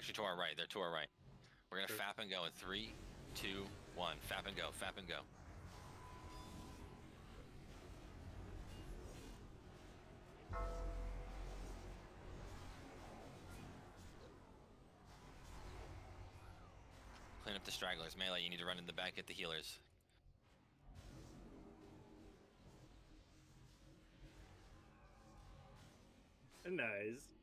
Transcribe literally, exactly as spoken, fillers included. actually to our right. They're to our right. We're going to sure. fap and go in three, two, one. Fap and go. Fap and go. Clean up the stragglers. Melee, you need to run in the back, get the healers. Nice.